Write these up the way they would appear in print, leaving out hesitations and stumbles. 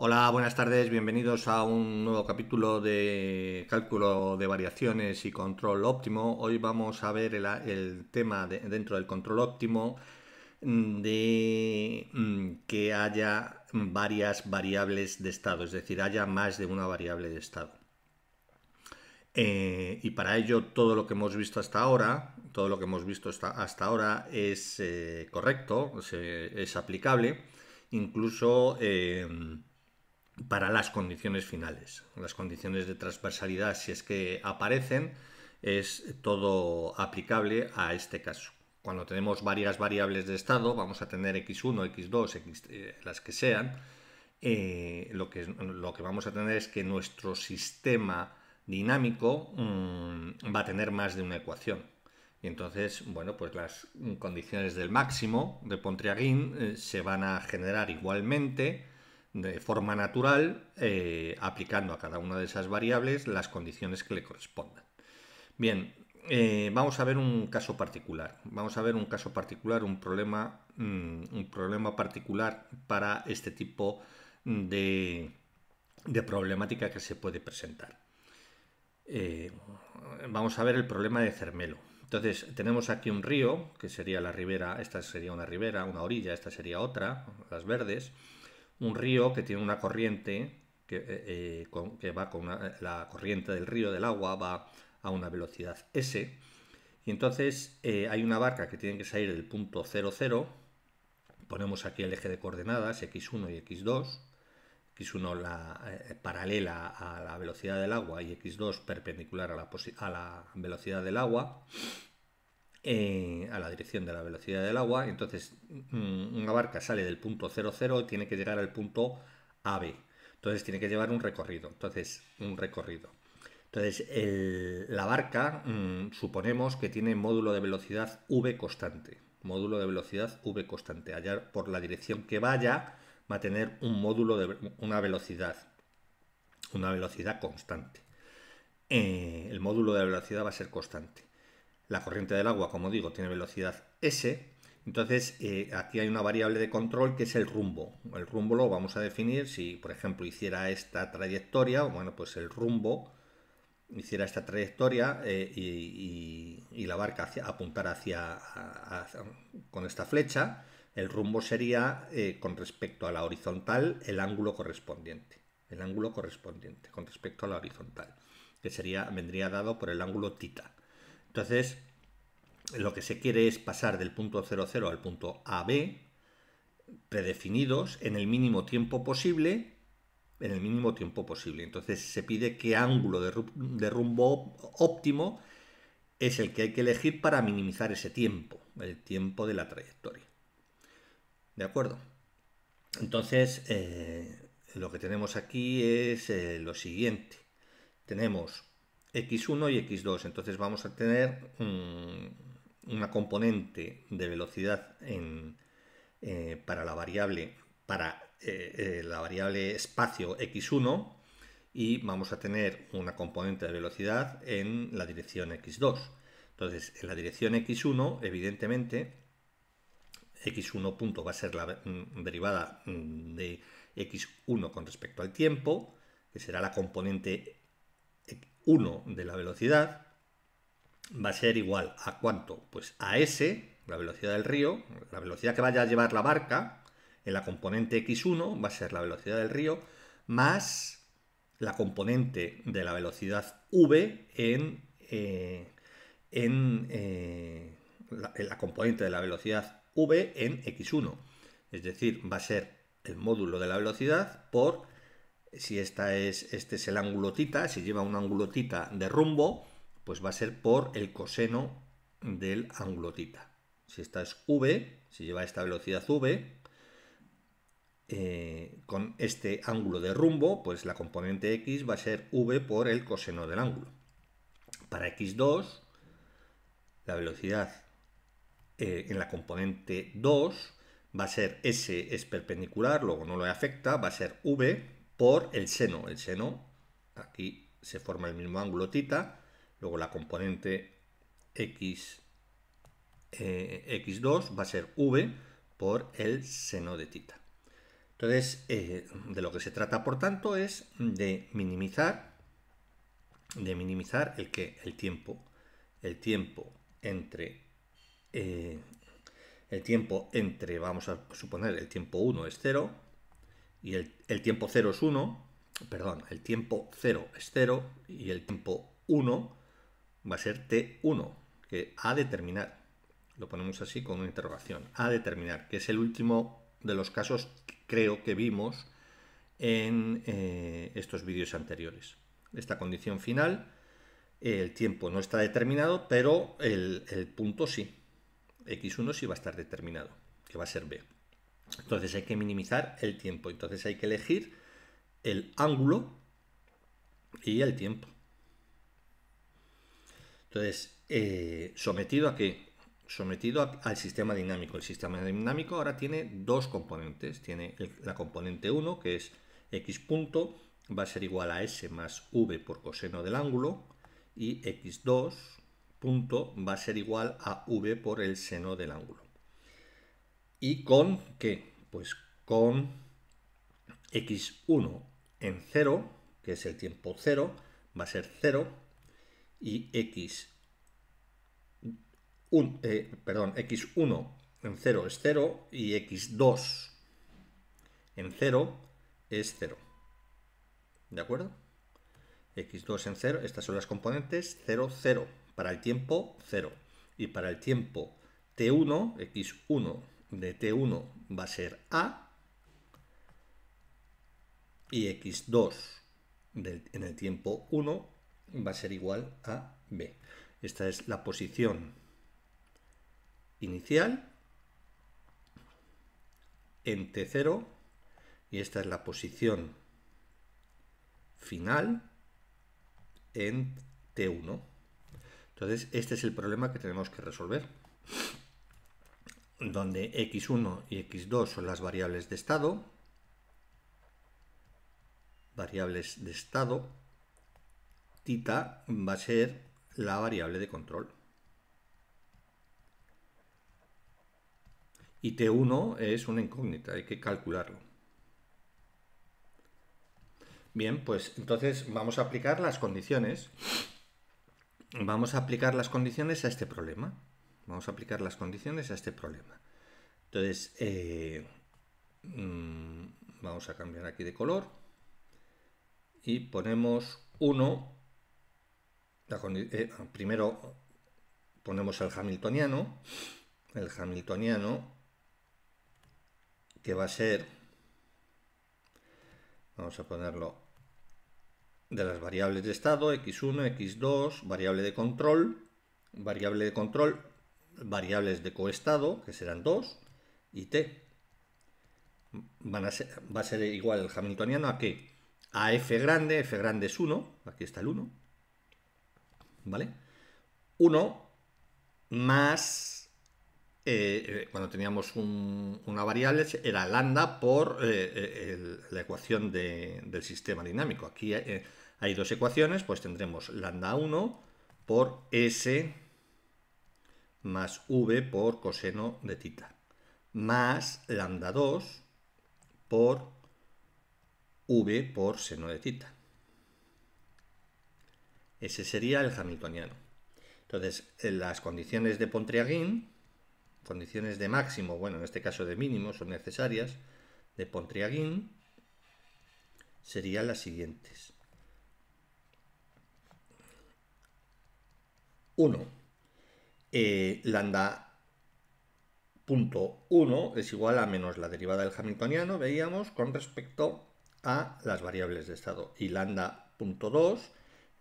Hola, buenas tardes, bienvenidos a un nuevo capítulo de cálculo de variaciones y control óptimo. Hoy vamos a ver el tema dentro del control óptimo de que haya varias variables de estado, es decir, haya más de una variable de estado. Y para ello todo lo que hemos visto hasta ahora, es correcto, es aplicable, incluso para las condiciones finales, las condiciones de transversalidad, si es que aparecen, es todo aplicable a este caso. Cuando tenemos varias variables de estado, vamos a tener x1, x2, las que sean, lo que vamos a tener es que nuestro sistema dinámico va a tener más de una ecuación. Y entonces, bueno, pues las condiciones del máximo de Pontryagin se van a generar igualmente, de forma natural, aplicando a cada una de esas variables las condiciones que le correspondan. Bien, vamos a ver un caso particular. Vamos a ver un caso particular, un problema particular para este tipo de problemática que se puede presentar. Vamos a ver el problema de Zermelo. Entonces, tenemos aquí un río, que sería la ribera, esta sería una ribera, una orilla, esta sería otra, las verdes. Un río que tiene una corriente, que va con la corriente del río, del agua, va a una velocidad S. Y entonces hay una barca que tiene que salir del punto 0,0. Ponemos aquí el eje de coordenadas, X1 y X2. X1 paralela a la velocidad del agua y X2 perpendicular a la velocidad del agua. A la dirección de la velocidad del agua. Entonces una barca sale del punto 0,0 y tiene que llegar al punto AB. Entonces tiene que llevar un recorrido. Entonces la barca suponemos que tiene módulo de velocidad V constante. Allá por la dirección que vaya va a tener un módulo de una velocidad constante. El módulo de velocidad va a ser constante. La corriente del agua, como digo, tiene velocidad S. Entonces, aquí hay una variable de control que es el rumbo. El rumbo lo vamos a definir si, por ejemplo, hiciera esta trayectoria. Bueno, pues el rumbo hiciera esta trayectoria y la barca apuntara con esta flecha. El rumbo sería, con respecto a la horizontal, el ángulo correspondiente. Con respecto a la horizontal, que vendría dado por el ángulo tita. Entonces, lo que se quiere es pasar del punto 0,0 al punto AB, predefinidos, en el mínimo tiempo posible, Entonces, se pide qué ángulo de rumbo óptimo es el que hay que elegir para minimizar ese tiempo, el tiempo de la trayectoria. ¿De acuerdo? Entonces, lo que tenemos aquí es lo siguiente. Tenemos x1 y x2, entonces vamos a tener una componente de velocidad para la variable espacio x1 y vamos a tener una componente de velocidad en la dirección x2. Entonces, en la dirección x1, evidentemente, x1 punto va a ser la derivada de x1 con respecto al tiempo, que será la componente 1 de la velocidad, va a ser igual a ¿cuánto? Pues a S, la velocidad del río, la velocidad que vaya a llevar la barca, en la componente x1 va a ser la velocidad del río, más la componente de la velocidad v en la componente de la velocidad v en x1. Es decir, va a ser el módulo de la velocidad por... Si este es el ángulo tita, si lleva un ángulo tita de rumbo, pues va a ser por el coseno del ángulo tita. Si esta es v, si lleva esta velocidad v, con este ángulo de rumbo, pues la componente x va a ser v por el coseno del ángulo. Para x2, la velocidad en la componente 2 va a ser s es perpendicular, luego no le afecta, va a ser v por el seno. El seno, aquí se forma el mismo ángulo tita, luego la componente x2 va a ser v por el seno de tita. Entonces, de lo que se trata, por tanto, es de minimizar el que el tiempo entre vamos a suponer el tiempo 1 es 0 y el tiempo 0 es 1, perdón, el tiempo 0 es 0 y el tiempo 1 va a ser t1, que a determinar, lo ponemos así con una interrogación, a determinar, que es el último de los casos que creo que vimos en estos vídeos anteriores. Esta condición final, el tiempo no está determinado, pero el punto sí, x1 sí va a estar determinado, que va a ser b. Entonces hay que minimizar el tiempo, entonces hay que elegir el ángulo y el tiempo. Entonces, ¿sometido a qué? Sometido al sistema dinámico. El sistema dinámico ahora tiene dos componentes. Tiene la componente 1, que es x punto, va a ser igual a s más v por coseno del ángulo, y x2 punto va a ser igual a v por el seno del ángulo. ¿Y con qué? Pues con x1 en 0, que es el tiempo 0, va a ser 0, y x1 en 0 es 0 y x2 en 0 es 0. ¿De acuerdo? x2 en 0, estas son las componentes 0, 0, para el tiempo 0. Y para el tiempo t1, x1 de t1 va a ser a, y x2 en el tiempo 1 va a ser igual a b. Esta es la posición inicial en t0 y esta es la posición final en t1. Entonces, este es el problema que tenemos que resolver, donde x1 y x2 son las variables de estado, θ va a ser la variable de control, y t1 es una incógnita, hay que calcularlo. Bien, pues entonces vamos a aplicar las condiciones. Vamos a aplicar las condiciones a este problema. Vamos a aplicar las condiciones a este problema. Entonces, vamos a cambiar aquí de color y ponemos 1. Primero ponemos el hamiltoniano. El hamiltoniano, que va a ser, vamos a ponerlo, de las variables de estado, x1, x2, variable de control, variables de coestado, que serán 2, y t. Va a ser igual el hamiltoniano a qué? A f grande es 1, aquí está el 1, ¿vale? 1 más... cuando teníamos una variable era lambda por la ecuación del sistema dinámico. Aquí hay dos ecuaciones, pues tendremos lambda 1 por s más v por coseno de θ, más lambda 2 por v por seno de θ. Ese sería el hamiltoniano. Entonces, en las condiciones de Pontryagin, condiciones de máximo, bueno, en este caso de mínimo, son necesarias, de Pontryagin, serían las siguientes. 1. Lambda punto 1 es igual a menos la derivada del hamiltoniano, veíamos, con respecto a las variables de estado. Y lambda punto 2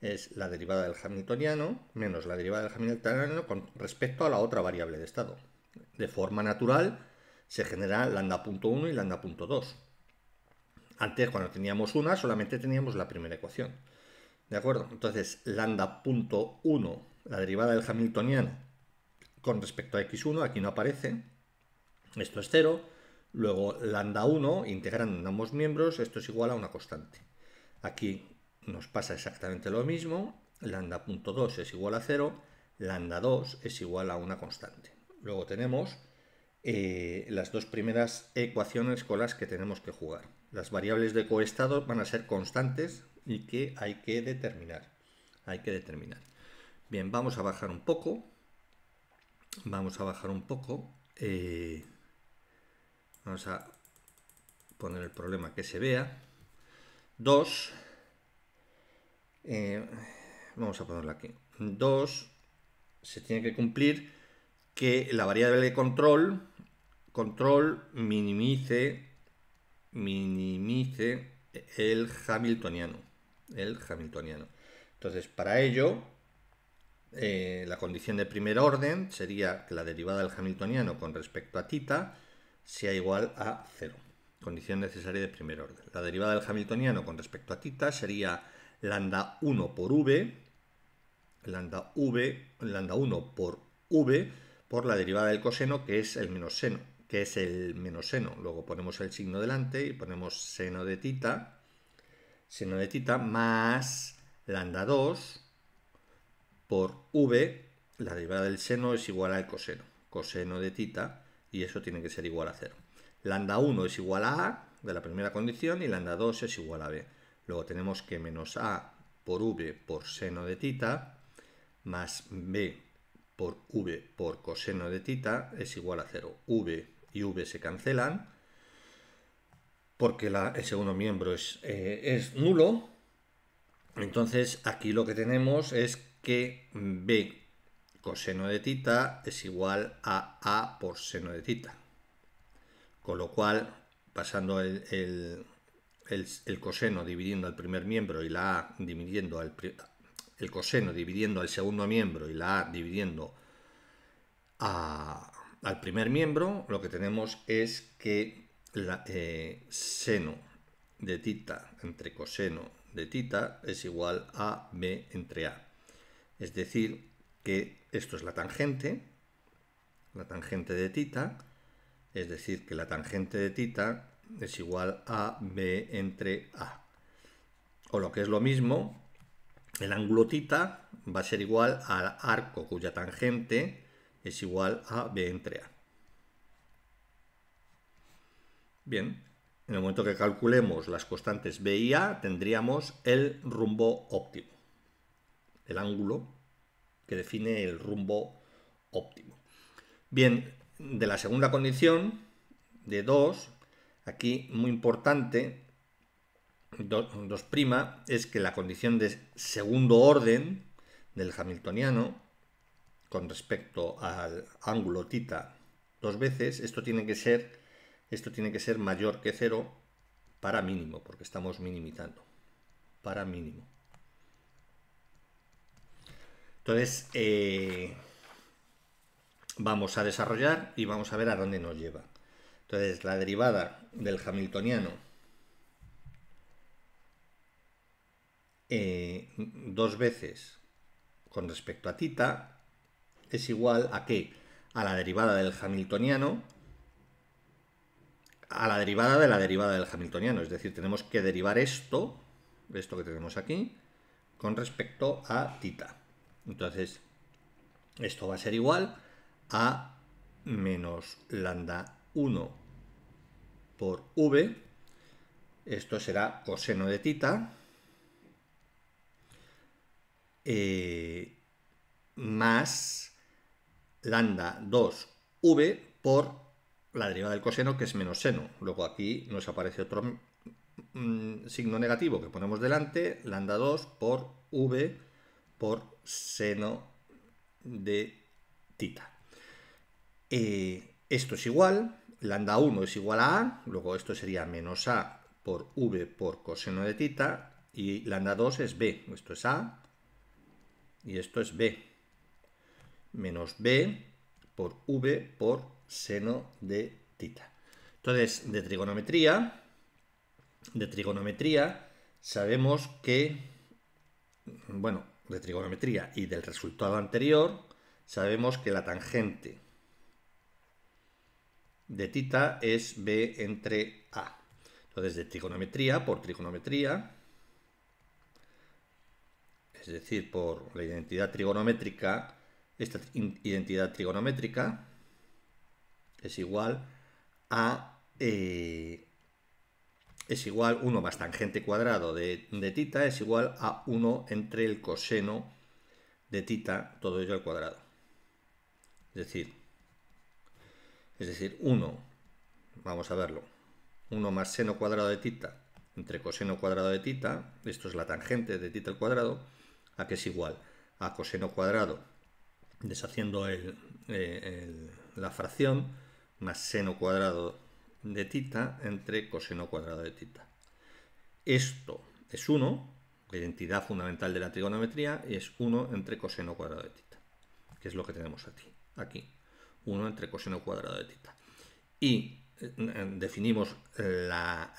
es la derivada del hamiltoniano, menos la derivada del hamiltoniano con respecto a la otra variable de estado. De forma natural se genera lambda.1 y lambda.2. Antes, cuando teníamos una, solamente teníamos la primera ecuación. ¿De acuerdo? Entonces, lambda.1, la derivada del hamiltoniano con respecto a x1, aquí no aparece. Esto es 0. Luego, lambda.1, integrando en ambos miembros, esto es igual a una constante. Aquí nos pasa exactamente lo mismo. Lambda.2 es igual a 0. Lambda2 es igual a una constante. Luego tenemos las dos primeras ecuaciones con las que tenemos que jugar. Las variables de coestado van a ser constantes y que hay que determinar. Bien, vamos a bajar un poco. Vamos a poner el problema que se vea. 2. Vamos a ponerlo aquí. 2. Se tiene que cumplir que la variable de control minimice el hamiltoniano. Entonces, para ello, la condición de primer orden sería que la derivada del hamiltoniano con respecto a θ sea igual a 0. Condición necesaria de primer orden. La derivada del hamiltoniano con respecto a θ sería lambda 1 por v, lambda 1 por v, por la derivada del coseno, que es el menos seno. Luego ponemos el signo delante y ponemos seno de θ, más lambda 2 por v, la derivada del seno es igual al coseno, de θ, y eso tiene que ser igual a 0. Lambda 1 es igual a a, de la primera condición, y lambda 2 es igual a b. Luego tenemos que menos a por v por seno de θ más b por v por coseno de θ es igual a 0. V y v se cancelan porque el segundo miembro es nulo. Entonces aquí lo que tenemos es que b coseno de θ es igual a a por seno de θ. Con lo cual, pasando el coseno dividiendo al primer miembro y la a dividiendo al el coseno dividiendo al segundo miembro y la a dividiendo al primer miembro, lo que tenemos es que seno de θ entre coseno de θ es igual a b entre a. Es decir, que esto es la tangente de θ, es decir, que la tangente de θ es igual a b entre a. O lo que es lo mismo, el ángulo θ va a ser igual al arco cuya tangente es igual a b entre a. Bien, en el momento que calculemos las constantes b y a, tendríamos el rumbo óptimo, el ángulo que define el rumbo óptimo. Bien, de la segunda condición, de 2, aquí muy importante, 2' es que la condición de segundo orden del hamiltoniano con respecto al ángulo θ dos veces, esto tiene que ser mayor que 0 para mínimo, porque estamos minimizando para mínimo. Entonces vamos a desarrollar y vamos a ver a dónde nos lleva. Entonces la derivada del hamiltoniano dos veces con respecto a θ es igual a ¿qué? A la derivada del hamiltoniano, a la derivada de la derivada del hamiltoniano. Es decir, tenemos que derivar esto que tenemos aquí con respecto a θ. Entonces esto va a ser igual a menos lambda 1 por v, esto será coseno de θ, más lambda 2v por la derivada del coseno, que es menos seno. Luego aquí nos aparece otro signo negativo que ponemos delante, lambda 2 por v por seno de θ. Esto es igual, lambda 1 es igual a a, luego esto sería menos a por v por coseno de θ, y lambda 2 es b, esto es a, y esto es b, menos b por v por seno de θ. Entonces, de trigonometría sabemos que, bueno, de trigonometría y del resultado anterior, sabemos que la tangente de θ es b entre a. Entonces, de trigonometría, por trigonometría, es decir, por la identidad trigonométrica, esta identidad trigonométrica es igual a... es igual 1 más tangente cuadrado de tita es igual a 1 entre el coseno de tita, todo ello al cuadrado. Es decir, 1, vamos a verlo, 1 más seno cuadrado de tita entre coseno cuadrado de tita, esto es la tangente de tita al cuadrado, a que es igual a coseno cuadrado, deshaciendo la fracción, más seno cuadrado de tita entre coseno cuadrado de tita. Esto es 1, la identidad fundamental de la trigonometría es 1 entre coseno cuadrado de tita, que es lo que tenemos aquí, 1 entre coseno cuadrado de tita. Y definimos la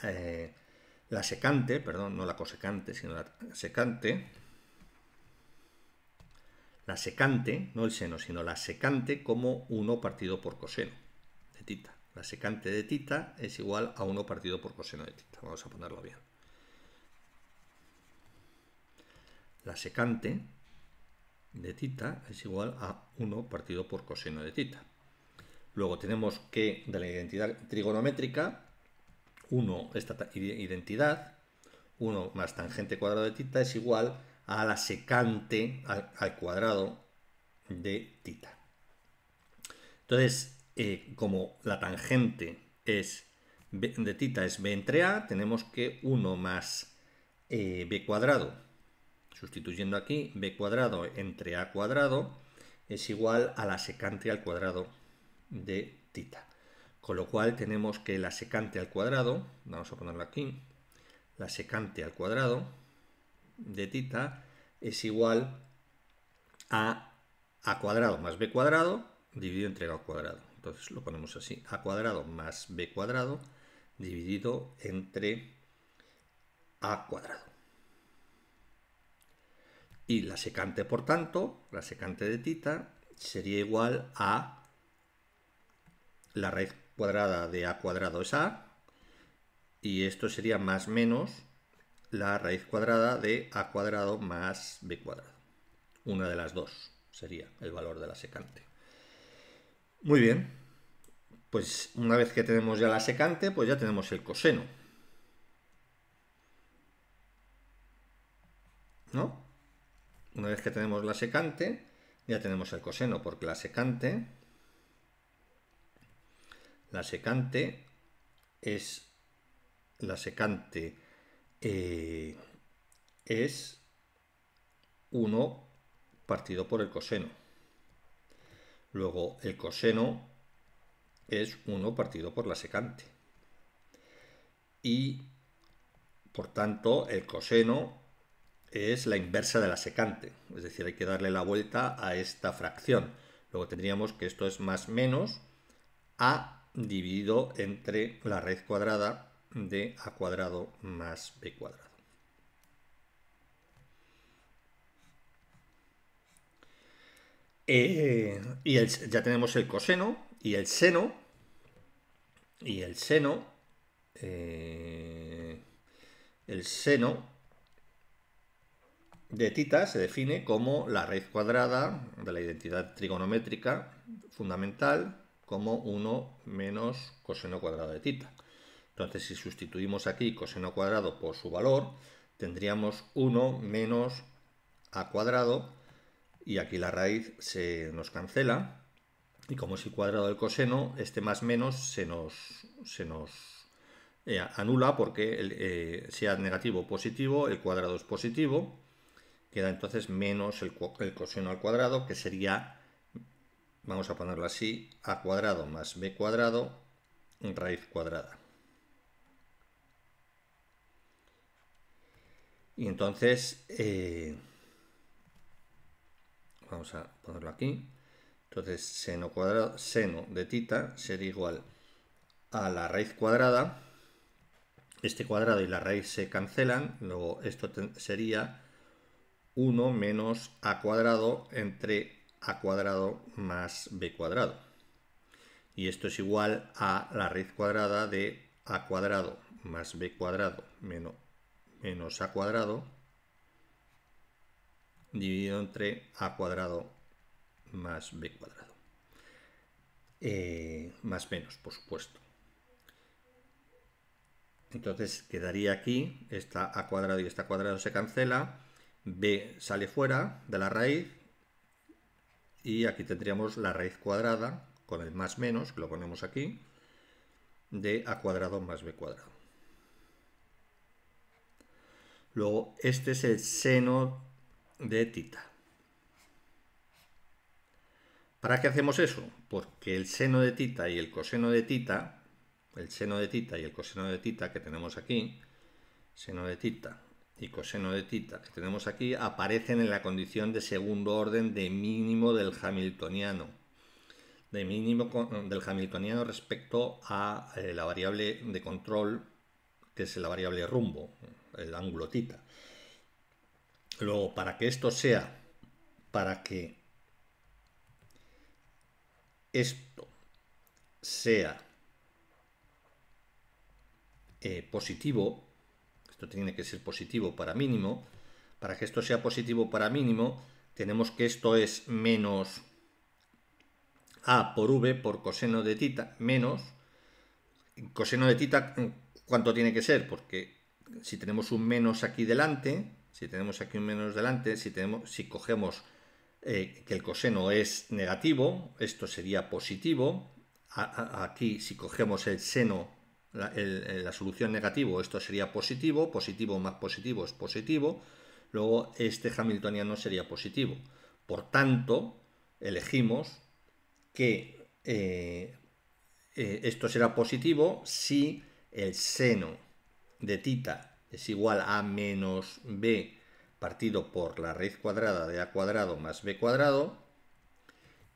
secante, perdón, no la cosecante, sino la secante, no el seno, sino la secante como 1 partido por coseno de tita. La secante de tita es igual a 1 partido por coseno de tita. Vamos a ponerlo bien. La secante de tita es igual a 1 partido por coseno de tita. Luego tenemos que, de la identidad trigonométrica, 1, esta identidad, 1 más tangente cuadrado de tita es igual a la secante al cuadrado de tita. Entonces, como la tangente de tita es b entre a, tenemos que 1 más b cuadrado, sustituyendo aquí b cuadrado entre a cuadrado, es igual a la secante al cuadrado de tita. Con lo cual tenemos que la secante al cuadrado, vamos a ponerlo aquí, la secante al cuadrado de tita es igual a a cuadrado más b cuadrado dividido entre a cuadrado. Entonces lo ponemos así, a cuadrado más b cuadrado dividido entre a cuadrado. Y la secante, por tanto, la secante de tita sería igual a la raíz cuadrada de a cuadrado es a, y esto sería más menos la raíz cuadrada de a cuadrado más b cuadrado. Una de las dos sería el valor de la secante. Muy bien, pues una vez que tenemos ya la secante, pues ya tenemos el coseno, ¿no? Una vez que tenemos la secante, ya tenemos el coseno, porque la secante es 1 partido por el coseno. Luego el coseno es 1 partido por la secante. Y, por tanto, el coseno es la inversa de la secante. Es decir, hay que darle la vuelta a esta fracción. Luego tendríamos que esto es más menos a dividido entre la raíz cuadrada de a cuadrado más b cuadrado. Ya tenemos el coseno y el seno. El seno de tita se define como la raíz cuadrada de la identidad trigonométrica fundamental como 1 menos coseno cuadrado de tita. Entonces, si sustituimos aquí coseno cuadrado por su valor, tendríamos 1 menos a cuadrado. Y aquí la raíz se nos cancela, y como es el cuadrado del coseno, este más menos se nos anula, porque sea negativo o positivo, el cuadrado es positivo, queda entonces menos el coseno al cuadrado, que sería, vamos a ponerlo así, a cuadrado más b cuadrado raíz cuadrada. Y entonces... vamos a ponerlo aquí. Entonces, seno de tita sería igual a la raíz cuadrada. Este cuadrado y la raíz se cancelan. Luego esto sería 1 menos a cuadrado entre a cuadrado más b cuadrado. Y esto es igual a la raíz cuadrada de a cuadrado más b cuadrado menos a cuadrado dividido entre a cuadrado más b cuadrado. más menos, por supuesto. Entonces quedaría aquí, esta a cuadrado y esta a cuadrado se cancela, b sale fuera de la raíz y aquí tendríamos la raíz cuadrada con el más menos, que lo ponemos aquí, de a cuadrado más b cuadrado. Luego este es el seno de θ. ¿Para qué hacemos eso? Porque el seno de θ y el coseno de θ, el seno de θ y el coseno de θ que tenemos aquí, seno de θ y coseno de θ que tenemos aquí, aparecen en la condición de segundo orden de mínimo del hamiltoniano. De mínimo del hamiltoniano respecto a la variable de control, que es la variable rumbo, el ángulo θ. Luego, para que esto sea positivo, esto tiene que ser positivo para mínimo, para que esto sea positivo para mínimo, tenemos que esto es menos a por v por coseno de θ, menos coseno de θ, ¿cuánto tiene que ser? Porque si tenemos un menos aquí delante, si cogemos que el coseno es negativo, esto sería positivo. Aquí si cogemos el seno, la solución negativo, esto sería positivo, positivo más positivo es positivo, luego este hamiltoniano sería positivo. Por tanto, elegimos que esto será positivo si el seno de θ es igual a menos b partido por la raíz cuadrada de a cuadrado más b cuadrado,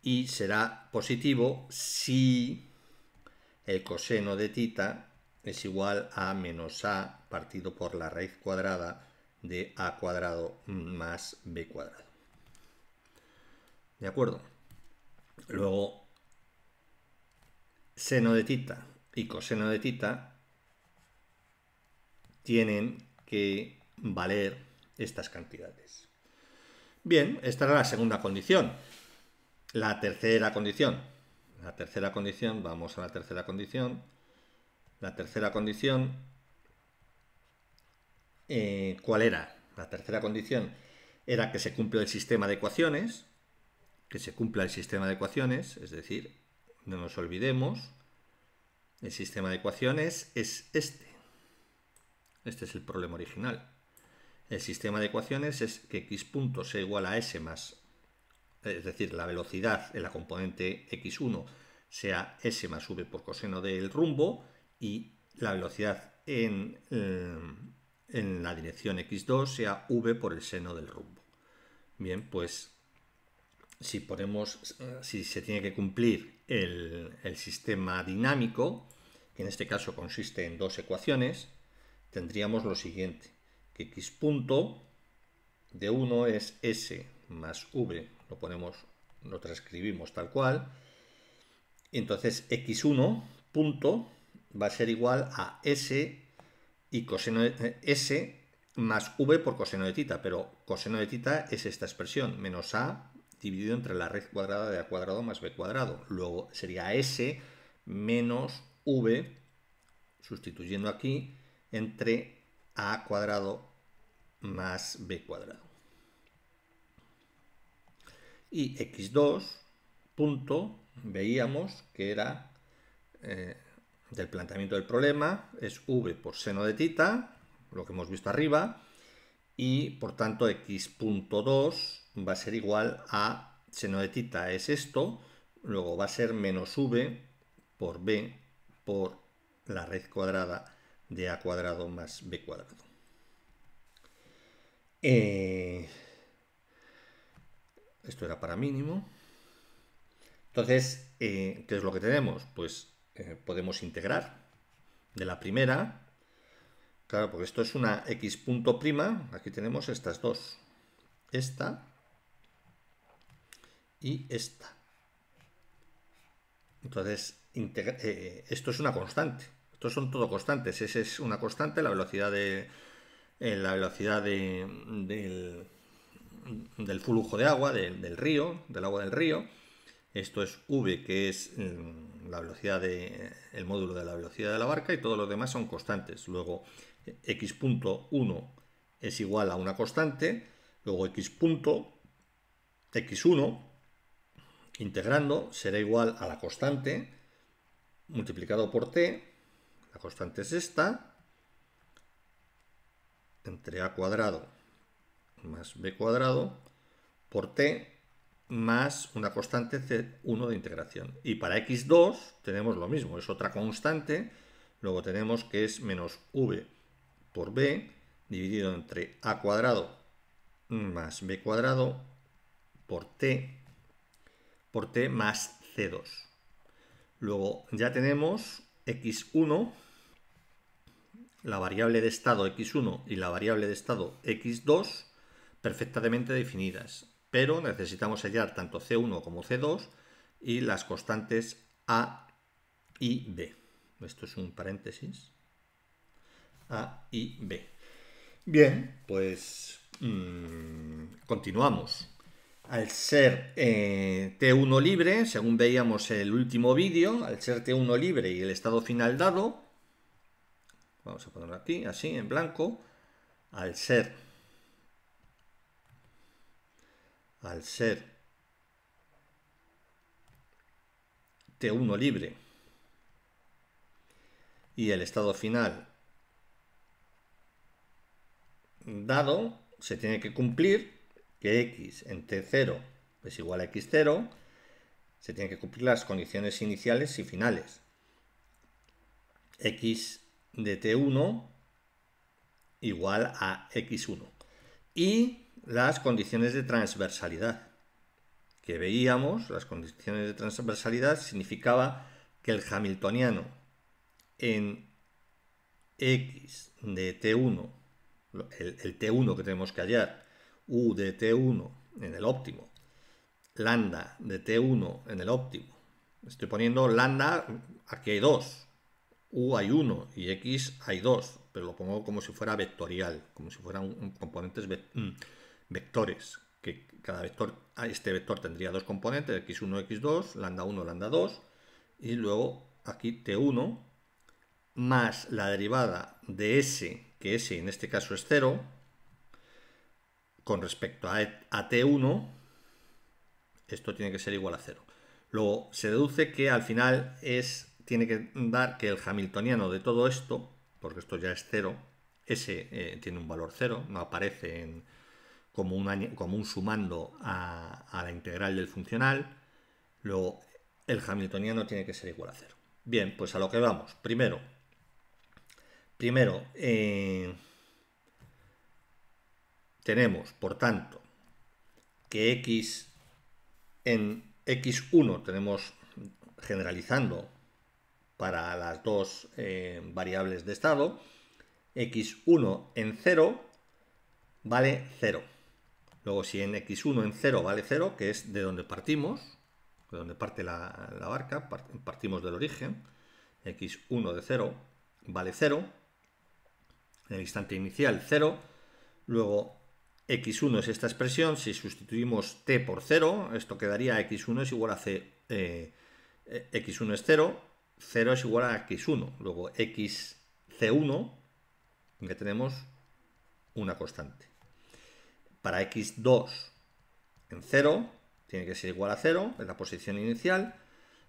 y será positivo si el coseno de θ es igual a menos a partido por la raíz cuadrada de a cuadrado más b cuadrado. ¿De acuerdo? Luego, seno de θ y coseno de θ tienen que valer estas cantidades. Bien, esta era la segunda condición. La tercera condición. Vamos a la tercera condición. La tercera condición, ¿cuál era? La tercera condición era que se cumpla el sistema de ecuaciones, es decir, no nos olvidemos, el sistema de ecuaciones es este. Este es el problema original. El sistema de ecuaciones es que x punto sea igual a s más, es decir, la velocidad en la componente x1 sea s más v por coseno del rumbo, y la velocidad en la dirección x2 sea v por el seno del rumbo. Bien, pues si se tiene que cumplir el sistema dinámico, que en este caso consiste en dos ecuaciones, tendríamos lo siguiente, que x punto de 1 es s más v, lo transcribimos tal cual, y entonces x1 punto va a ser igual a s más v por coseno de θ, pero coseno de θ es esta expresión, menos a dividido entre la raíz cuadrada de a cuadrado más b cuadrado, luego sería s menos v, sustituyendo aquí, entre a cuadrado más b cuadrado. Y x2 punto, veíamos que era del planteamiento del problema, es v por seno de θ, lo que hemos visto arriba, y por tanto x punto 2 va a ser igual a seno de θ es esto, luego va a ser menos v por b por la raíz cuadrada de a cuadrado más b cuadrado. Esto era para mínimo. Entonces, ¿qué es lo que tenemos? Pues podemos integrar de la primera. Claro, porque esto es una x punto prima. Aquí tenemos estas dos. Esta y esta. Entonces, esto es una constante. Estos son todo constantes. Esa es una constante, la velocidad de del flujo de agua, del agua del río, Esto es V, que es la velocidad el módulo de la velocidad de la barca, y todos los demás son constantes. Luego x.1 es igual a una constante, luego x.1 integrando será igual a la constante multiplicado por t, la constante es esta, entre a cuadrado más b cuadrado por t, más una constante C1 de integración. Y para X2 tenemos lo mismo, es otra constante, luego tenemos que es menos V por B dividido entre A cuadrado más B cuadrado por T más C2. Luego ya tenemos X1, la variable de estado X1 y la variable de estado X2 perfectamente definidas. Pero necesitamos hallar tanto C1 como C2 y las constantes A y B. Esto es un paréntesis. A y B. Bien, pues continuamos. Al ser T1 libre, según veíamos en el último vídeo, al ser T1 libre y el estado final dado, vamos a ponerlo aquí, así, en blanco, al ser T1 libre y el estado final dado, se tiene que cumplir que X en T0 es igual a X0, se tienen que cumplir las condiciones iniciales y finales. X de T1 igual a X1. Y las condiciones de transversalidad que veíamos, las condiciones de transversalidad significaba que el hamiltoniano en X de T1, el T1 que tenemos que hallar, U de T1 en el óptimo, lambda de T1 en el óptimo, estoy poniendo lambda, aquí hay 2, U hay 1 y X hay 2, pero lo pongo como si fuera vectorial, como si fueran componentes vectores, que cada vector, este vector tendría dos componentes, x1, x2, lambda 1, lambda 2, y luego aquí t1, más la derivada de s, que s en este caso es 0, con respecto a t1, esto tiene que ser igual a 0. Luego se deduce que al final tiene que dar que el hamiltoniano de todo esto, porque esto ya es 0, s tiene un valor 0, no aparece como un sumando a la integral del funcional, luego el hamiltoniano tiene que ser igual a 0. Bien, pues a lo que vamos. Primero, tenemos, por tanto, que x en x1 tenemos, generalizando para las dos variables de estado, x1 en 0 vale 0. Luego, si en x1 en 0 vale 0, que es de donde partimos, de donde parte la barca, partimos del origen, x1 de 0 vale 0, en el instante inicial 0, luego x1 es esta expresión, si sustituimos t por 0, esto quedaría x1 es igual a c, x1 es 0, 0 es igual a x1, luego xc1, que tenemos una constante. Para x2 en 0 tiene que ser igual a 0, es la posición inicial.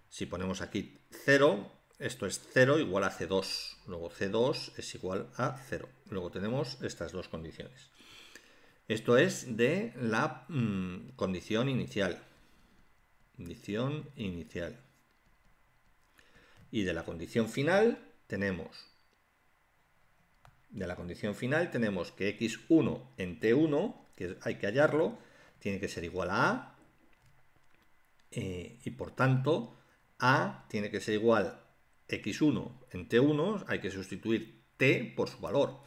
Si ponemos aquí 0, esto es 0 igual a C2. Luego C2 es igual a 0. Luego tenemos estas dos condiciones. Esto es de la condición inicial. Condición inicial. Y de la condición final tenemos... De la condición final tenemos que x1 en t1, que hay que hallarlo, tiene que ser igual a a, y por tanto a tiene que ser igual a x1 en t1, hay que sustituir t por su valor.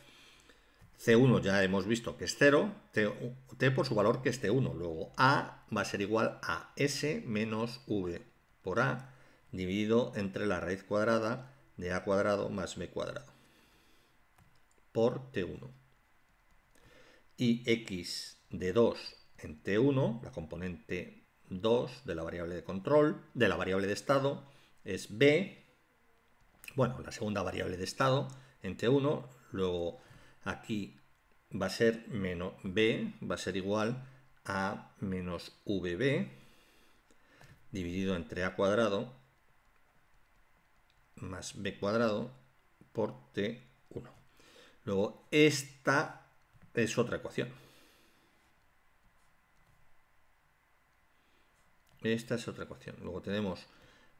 c1 ya hemos visto que es 0, t por su valor que es t1, luego a va a ser igual a s menos v por a dividido entre la raíz cuadrada de a cuadrado más b cuadrado. Por T1. Y X de 2 en T1, la componente 2 de la variable de control, de la variable de estado, es b, bueno, la segunda variable de estado, entre 1, luego aquí va a ser menos b, va a ser igual a menos vb, dividido entre a cuadrado más b cuadrado por t1. Luego esta es otra ecuación. Esta es otra ecuación. Luego tenemos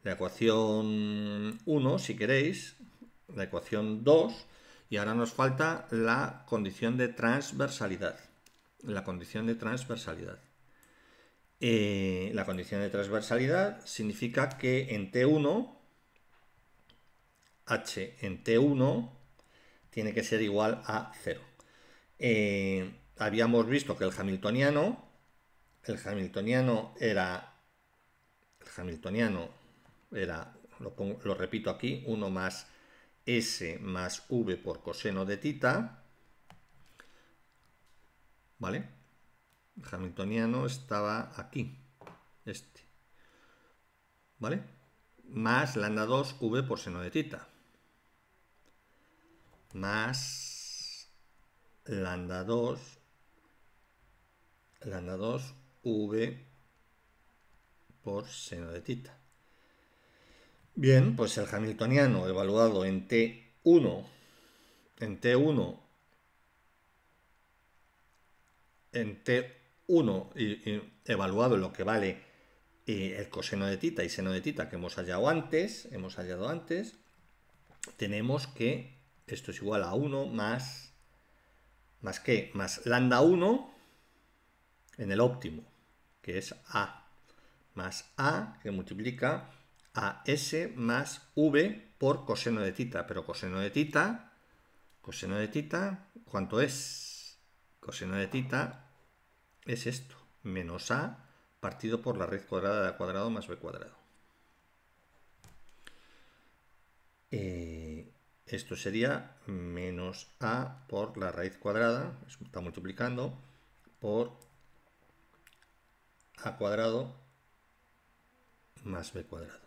la ecuación 1, si queréis, la ecuación 2, y ahora nos falta la condición de transversalidad. La condición de transversalidad. La condición de transversalidad significa que en T1, h en T1 tiene que ser igual a 0. Habíamos visto que el hamiltoniano era, lo repito aquí, 1 más s más v por coseno de tita, ¿vale? El hamiltoniano estaba aquí, este, ¿vale? Más lambda 2 v por seno de tita, más lambda 2 v por seno de tita. Bien, pues el hamiltoniano evaluado en T1 y evaluado en lo que vale el coseno de tita y seno de tita que hemos hallado antes, tenemos que esto es igual a 1 más lambda 1 en el óptimo, que es a, más a que multiplica a s más v por coseno de tita. Pero coseno de tita, ¿cuánto es? Coseno de tita es esto, menos a partido por la raíz cuadrada de a cuadrado más b cuadrado. Esto sería menos a por la raíz cuadrada, está multiplicando por a cuadrado más b cuadrado.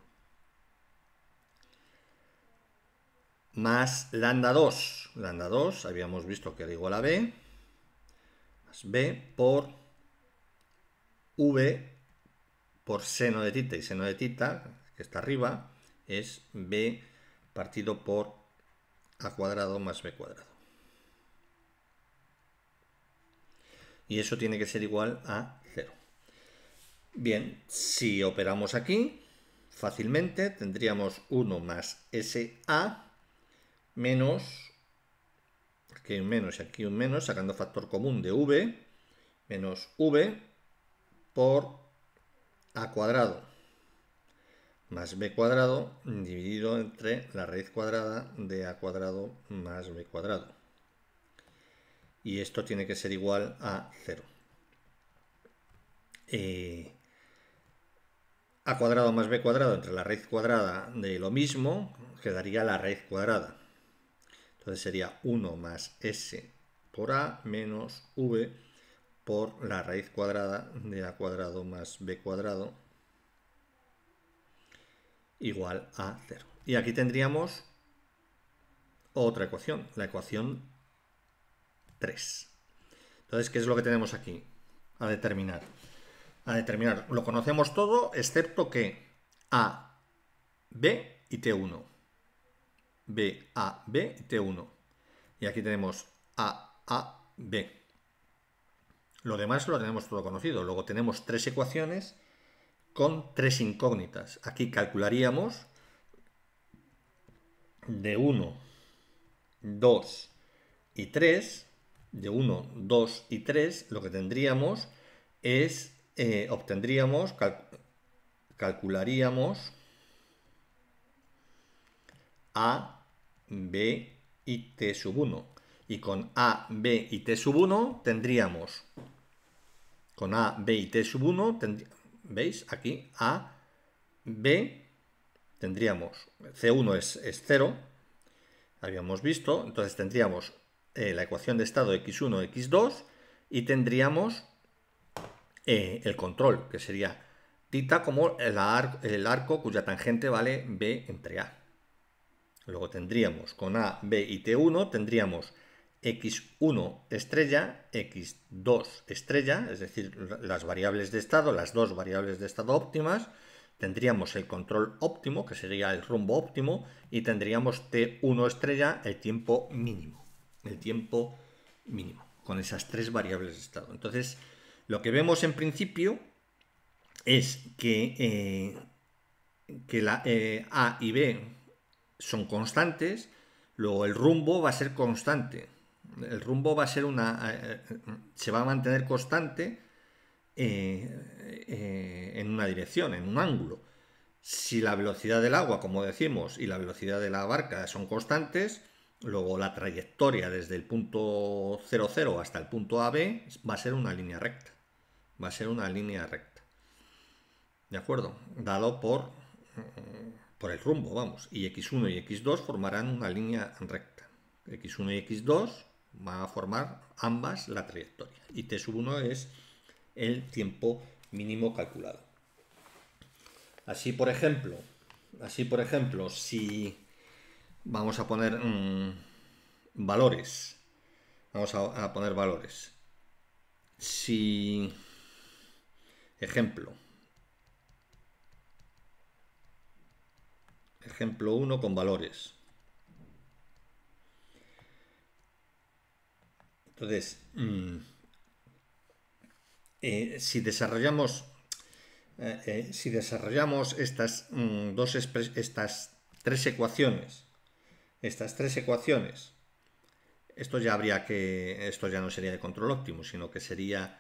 Más lambda 2. Lambda 2 habíamos visto que era igual a b, más b por v por seno de tita, y seno de tita, que está arriba, es b partido por a cuadrado más b cuadrado. Y eso tiene que ser igual a 0. Bien, si operamos aquí, fácilmente tendríamos 1 más SA menos, aquí hay un menos y aquí un menos, sacando factor común de v, menos v por a cuadrado más b cuadrado dividido entre la raíz cuadrada de a cuadrado más b cuadrado. Y esto tiene que ser igual a 0. A cuadrado más b cuadrado entre la raíz cuadrada de lo mismo quedaría la raíz cuadrada. Entonces sería 1 más s por a menos v por la raíz cuadrada de a cuadrado más b cuadrado igual a 0. Y aquí tendríamos otra ecuación, la ecuación 3. Entonces, ¿qué es lo que tenemos aquí a determinar? A determinar, lo conocemos todo, excepto que a, b y t1. B, a, b y t1. Y aquí tenemos a, b. Lo demás lo tenemos todo conocido. Luego tenemos 3 ecuaciones con 3 incógnitas. Aquí calcularíamos de 1, 2 y 3. De 1, 2 y 3 lo que tendríamos es... calcularíamos a, b y t sub 1. Y con a, b y t sub 1 tendríamos, ¿veis? Aquí a, b, tendríamos, c1 es 0, habíamos visto, entonces tendríamos la ecuación de estado x1, x2 y tendríamos el control, que sería Tita como el arco cuya tangente vale B entre A. Luego tendríamos con A, B y T1, tendríamos X1 estrella, X2 estrella, es decir, las variables de estado, las dos variables de estado óptimas. Tendríamos el control óptimo, que sería el rumbo óptimo, y tendríamos T1 estrella, el tiempo mínimo. El tiempo mínimo, con esas tres variables de estado. Entonces, lo que vemos en principio es que la A y B son constantes, luego el rumbo va a ser constante. El rumbo va a ser una... se va a mantener constante en una dirección, en un ángulo. Si la velocidad del agua, como decimos, y la velocidad de la barca son constantes, luego la trayectoria desde el punto 00 hasta el punto AB va a ser una línea recta. Va a ser una línea recta. ¿De acuerdo? Dado por el rumbo, vamos. Y X1 y X2 formarán una línea recta. X1 y X2 van a formar ambas la trayectoria. Y T1 es el tiempo mínimo calculado. Así por ejemplo, si vamos a poner valores, vamos a poner valores. Si, ejemplo 1 con valores. Entonces, si desarrollamos estas tres ecuaciones, esto ya no sería de control óptimo, sino que sería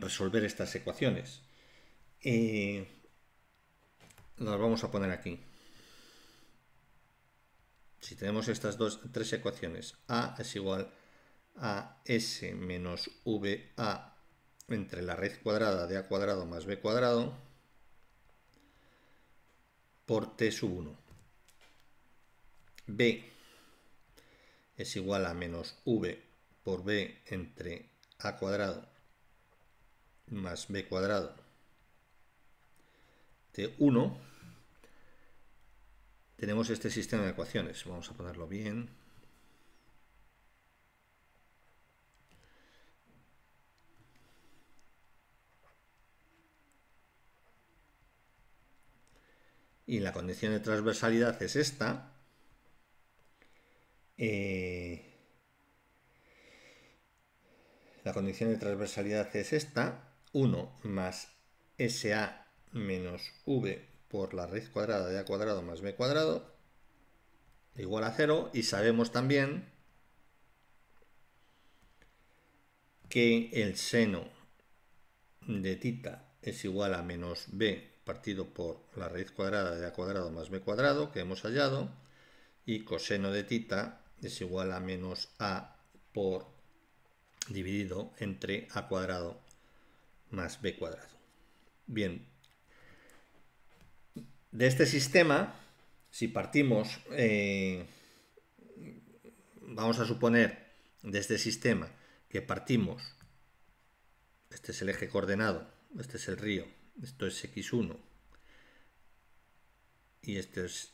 resolver estas ecuaciones. Las vamos a poner aquí. Si tenemos estas tres ecuaciones, A es igual a S menos VA entre la raíz cuadrada de A cuadrado más B cuadrado por T1. B es igual a menos V por B entre A cuadrado más B cuadrado T1. Tenemos este sistema de ecuaciones. Vamos a ponerlo bien. Y la condición de transversalidad es esta. La condición de transversalidad es esta. 1 más SA menos V por la raíz cuadrada de A cuadrado más B cuadrado igual a 0. Y sabemos también que el seno de tita es igual a menos B partido por la raíz cuadrada de A cuadrado más B cuadrado, que hemos hallado, y coseno de tita es igual a menos A por dividido entre A cuadrado más B cuadrado. Bien, de este sistema, si partimos, vamos a suponer de este sistema que partimos, este es el eje coordenado, este es el río, esto es X1 y este es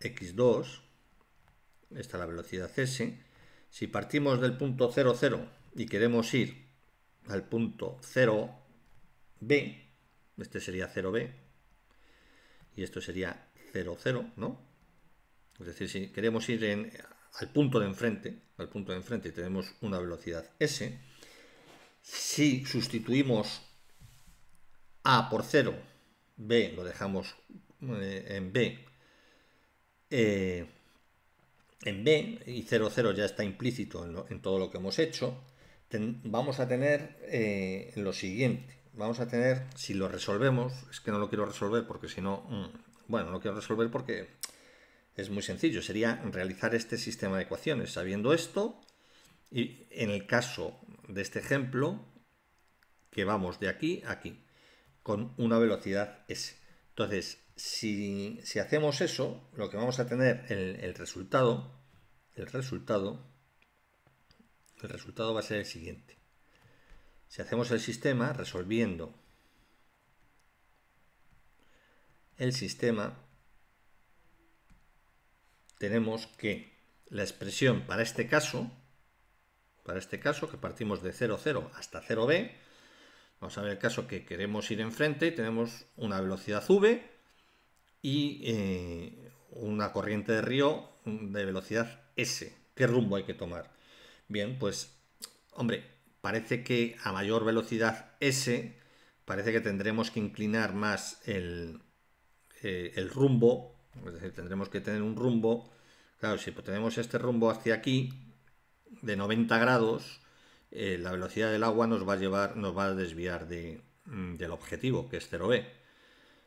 X2, esta es la velocidad S. Si partimos del punto 00 y queremos ir al punto 0B, este sería 0B y esto sería 00, ¿no? Es decir, si queremos ir al punto de enfrente, tenemos una velocidad S. Si sustituimos A por 0, B lo dejamos en B, y 0, 0 ya está implícito en todo lo que hemos hecho. Vamos a tener lo siguiente, si lo resolvemos, es que no lo quiero resolver porque si no, bueno, no quiero resolver porque es muy sencillo, sería realizar este sistema de ecuaciones sabiendo esto, y en el caso de este ejemplo, que vamos de aquí a aquí, con una velocidad S. Entonces, si hacemos eso, lo que vamos a tener, el resultado va a ser el siguiente. Si hacemos el sistema resolviendo el sistema, tenemos que la expresión para este caso que partimos de 0,0 hasta 0b, vamos a ver el caso que queremos ir enfrente, tenemos una velocidad v y una corriente de río de velocidad s. ¿Qué rumbo hay que tomar? Bien, pues, hombre, parece que a mayor velocidad s, parece que tendremos que inclinar más el rumbo, es decir, tendremos que tener un rumbo. Claro, si tenemos este rumbo hacia aquí, de 90 grados, la velocidad del agua nos va a llevar, nos va a desviar del objetivo, que es 0b.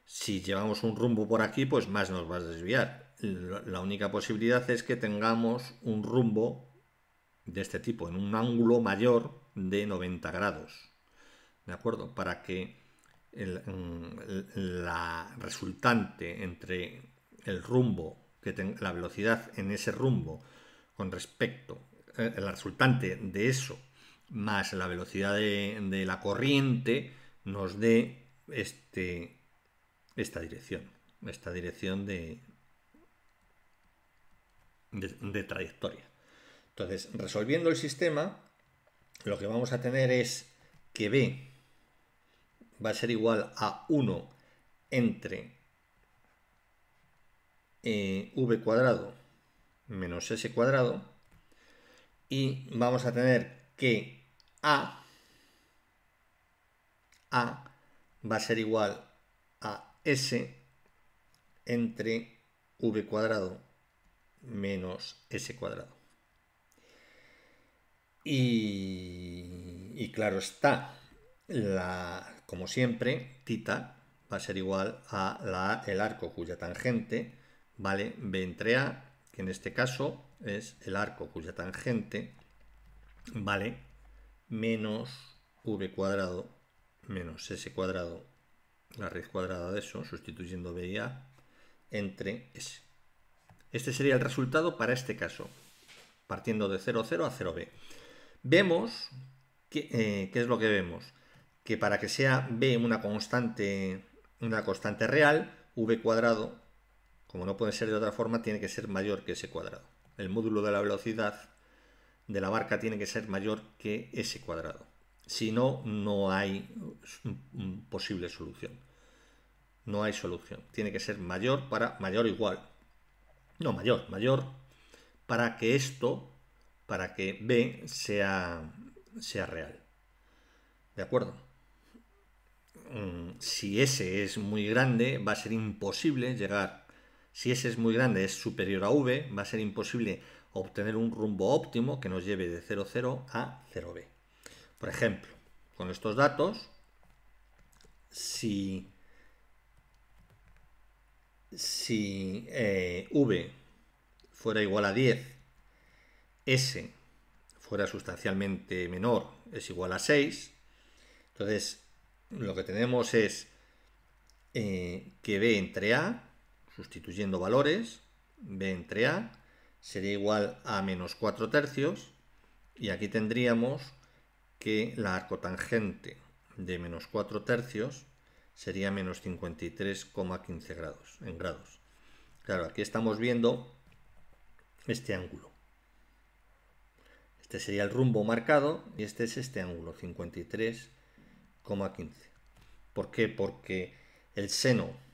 Si llevamos un rumbo por aquí, pues más nos va a desviar. La única posibilidad es que tengamos un rumbo de este tipo, en un ángulo mayor de 90 grados, ¿de acuerdo? Para que la resultante entre el rumbo, la velocidad en ese rumbo con respecto, la resultante de eso más la velocidad de la corriente nos dé esta dirección de trayectoria. Entonces, resolviendo el sistema, lo que vamos a tener es que B va a ser igual a 1 entre v cuadrado menos s cuadrado, y vamos a tener que a va a ser igual a s entre v cuadrado menos s cuadrado. Y claro está, como siempre, θ va a ser igual a el arco cuya tangente vale B entre A, que en este caso es el arco cuya tangente vale menos V cuadrado menos S cuadrado, la raíz cuadrada de eso, sustituyendo B y A, entre S. Este sería el resultado para este caso, partiendo de 0,0 a 0B. Vemos, ¿qué es lo que vemos? Que para que sea B una constante real, V cuadrado, como no puede ser de otra forma, tiene que ser mayor que S cuadrado. El módulo de la velocidad de la barca tiene que ser mayor que S cuadrado. Si no, no hay posible solución. No hay solución. Tiene que ser mayor para mayor o igual. No, mayor para que B sea real. ¿De acuerdo? Si S es muy grande, va a ser imposible llegar. Si S es muy grande, es superior a V, va a ser imposible obtener un rumbo óptimo que nos lleve de 0,0 a 0B. Por ejemplo, con estos datos, si V fuera igual a 10, S fuera sustancialmente menor, es igual a 6, entonces lo que tenemos es que B entre A, sustituyendo valores, B entre A sería igual a menos 4 tercios, y aquí tendríamos que la arcotangente de menos 4 tercios sería menos 53,15 grados, en grados. Claro, aquí estamos viendo este ángulo. Este sería el rumbo marcado y este es este ángulo, 53,15. ¿Por qué? Porque el seno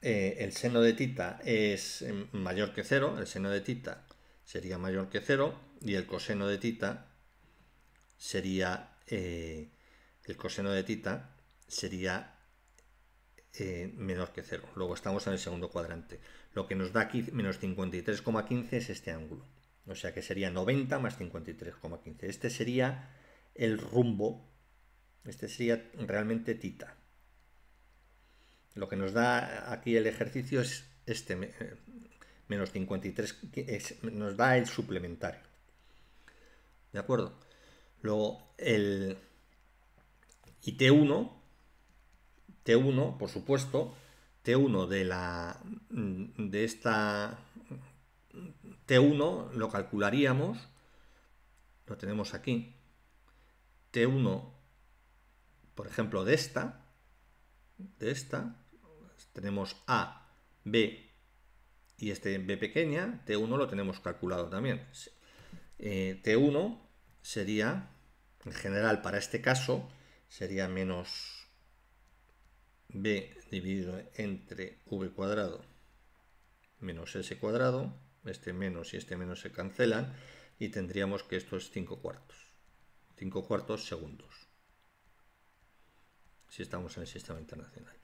de θ es mayor que 0, el seno de θ sería mayor que 0 y el coseno de θ sería menor que 0. Luego estamos en el segundo cuadrante. Lo que nos da aquí menos 53,15 es este ángulo. O sea que sería 90 más 53,15. Este sería el rumbo, este sería realmente θ. Lo que nos da aquí el ejercicio es este menos 53, que nos da el suplementario. ¿De acuerdo? Luego y T1, por supuesto, T1 T1 lo calcularíamos, lo tenemos aquí. T1, por ejemplo, de esta tenemos A, B y este B pequeña, T1 lo tenemos calculado también. T1 sería, en general para este caso, sería menos B dividido entre V cuadrado menos S cuadrado, este menos y este menos se cancelan, y tendríamos que esto es 5 cuartos, 5 cuartos segundos, si estamos en el sistema internacional.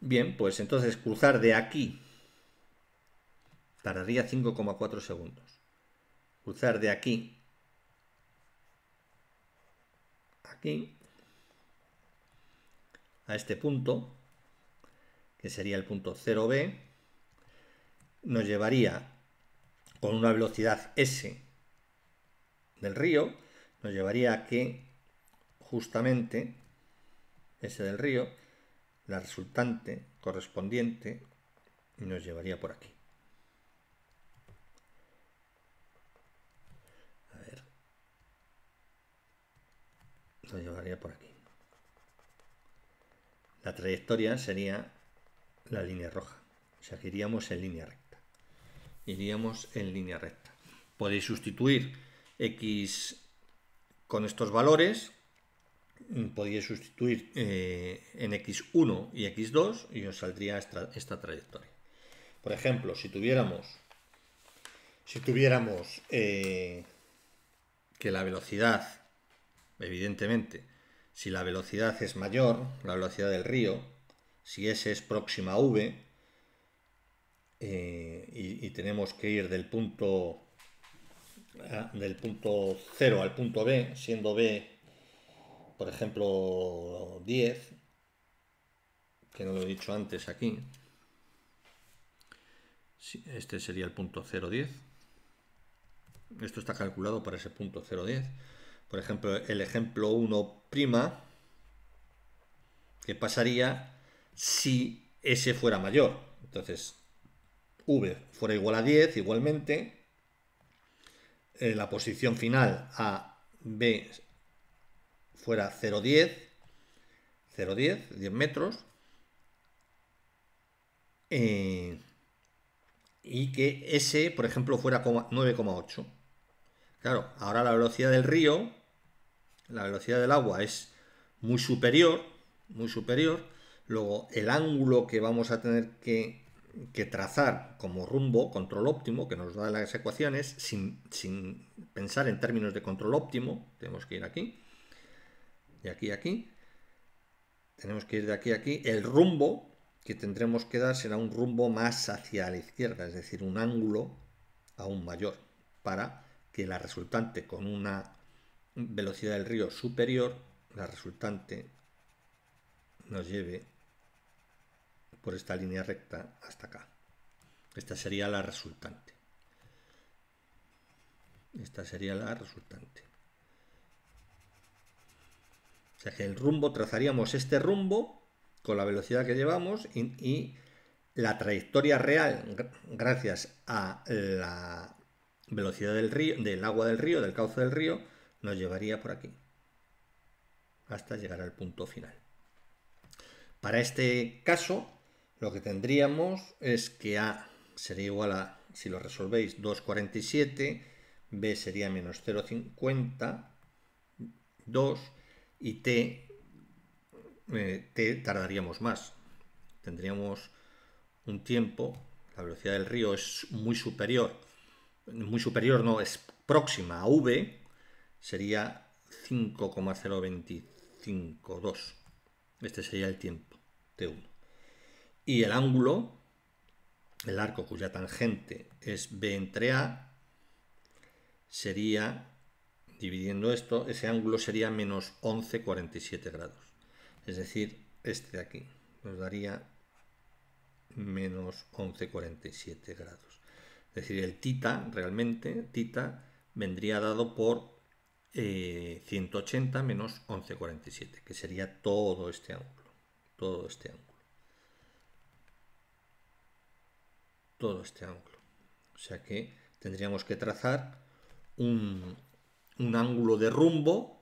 Bien, pues entonces cruzar de aquí tardaría 5,4 segundos. Cruzar de aquí a este punto, que sería el punto 0B, nos llevaría con una velocidad S del río, nos llevaría a que justamente S del río, la resultante correspondiente, nos llevaría por aquí. Nos llevaría por aquí. La trayectoria sería la línea roja. O sea, que iríamos en línea recta. Iríamos en línea recta. Podéis sustituir X con estos valores. Podéis sustituir en X1 y X2 y os saldría esta trayectoria. Por ejemplo, si tuviéramos que la velocidad, evidentemente, si la velocidad es mayor, la velocidad del río, si S es próxima a V, y tenemos que ir del punto 0 al punto B, siendo B, por ejemplo, 10, que no lo he dicho antes aquí, este sería el punto 0,10, esto está calculado para ese punto 0,10. Por ejemplo, el ejemplo 1', ¿qué pasaría si S fuera mayor? Entonces, V fuera igual a 10, igualmente, la posición final a B fuera 0,10 metros, y que S, por ejemplo, fuera 9,8. Claro, ahora la velocidad del río, la velocidad del agua es muy superior, luego el ángulo que vamos a tener que trazar como rumbo, control óptimo, que nos da las ecuaciones, sin pensar en términos de control óptimo, tenemos que ir aquí, de aquí a aquí, tenemos que ir de aquí a aquí, el rumbo que tendremos que dar será un rumbo más hacia la izquierda, es decir, un ángulo aún mayor, para que la resultante con una velocidad del río superior, la resultante nos lleve por esta línea recta hasta acá. Esta sería la resultante. Esta sería la resultante. O sea que el rumbo, trazaríamos este rumbo con la velocidad que llevamos y la trayectoria real, gracias a la velocidad del río, del agua del río, del cauce del río, nos llevaría por aquí, hasta llegar al punto final. Para este caso, lo que tendríamos es que A sería igual a, si lo resolvéis, 2,47, B sería menos 0,50, 2, y T tardaríamos más. Tendríamos un tiempo, la velocidad del río es es próxima a V, sería 5,0252. Este sería el tiempo, T1. Y el ángulo, el arco cuya tangente es B entre A, sería, dividiendo esto, ese ángulo sería menos 11,47 grados. Es decir, este de aquí nos daría menos 11,47 grados. Es decir, el tita, realmente, tita, vendría dado por 180 menos 11,47, que sería todo este ángulo. Todo este ángulo. Todo este ángulo. O sea que tendríamos que trazar un ángulo de rumbo